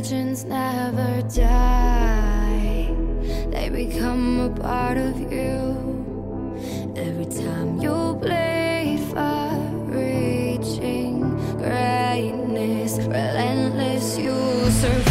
legends never die. They become a part of you. Every time you play for reaching greatness, relentless, you survive.